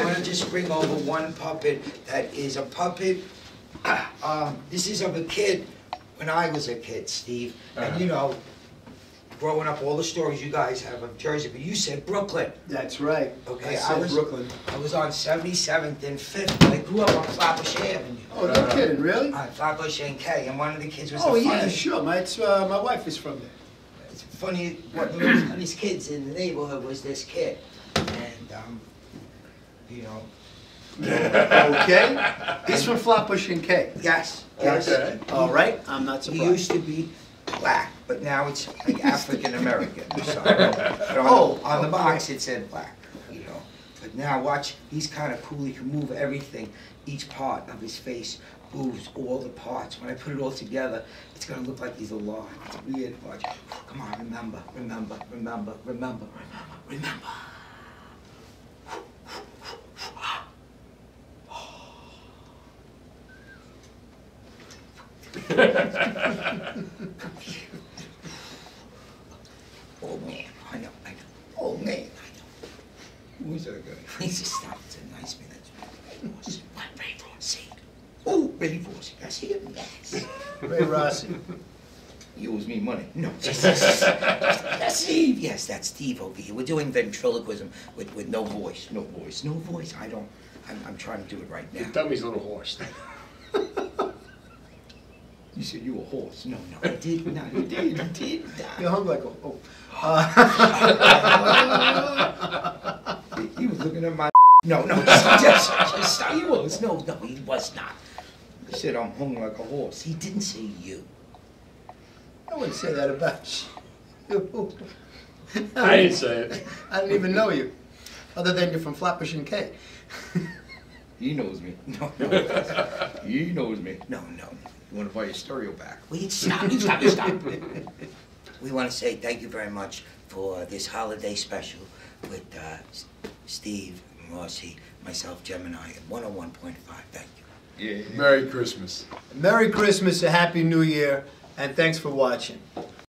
I want to just bring over one puppet that is a puppet. This is of a kid when I was a kid, Steve. And you know, growing up, all the stories you guys have of Jersey, but you said Brooklyn. That's right. Okay, I was Brooklyn. I was on 77th and 5th. I grew up on Flatbush Avenue. Oh, no kidding, really? On Flatbush and K, and one of the kids was. Oh the yeah, sure. My wife is from there. It's funny. One of the funniest kids in the neighborhood was this kid, and you know. Okay. He's from Flatbush and K. Yes. Yes. Okay. All right. I'm not surprised. He used to be black, but now it's like African American. So, on the box it said black, you know. But now watch, he's kind of cool. He can move everything. Each part of his face moves all the parts. When I put it all together, it's gonna look like he's alive. It's weird. Watch. Come on, remember, remember, remember, remember, remember, remember. Old man, I know, I know. Old man, I know. Who's that guy? He's just stopped a nice man. Ray Rossi. Ray Rossi. Oh, Ray Rossi. I see him. Yes. Ray Rossi. He owes me money. No. That's Steve. Yes, that's Steve over here. We're doing ventriloquism with no voice. No voice. No voice. I don't. I'm trying to do it right now. Your dummy's a little hoarse. You said you were a horse. No, no, I did not. You did, you did not. You hung like a horse. He was looking at my. No, no, just he was. No, no, he was not. He said I'm hung like a horse. He didn't say you. I wouldn't say that about you. I didn't say it. I didn't even know you, other than you're from Flatbush and K. He knows me. No, no. He knows me. No, no. You want to buy your stereo back? Wait, stop, stop, stop. We want to say thank you very much for this holiday special with Steve Rossi, myself, Gemini, at 101.5. Thank you. Yeah. Merry Christmas. Merry Christmas, a Happy New Year, and thanks for watching.